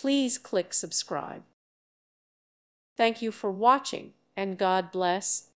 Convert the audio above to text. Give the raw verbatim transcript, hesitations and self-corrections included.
Please click subscribe. Thank you for watching, and God bless.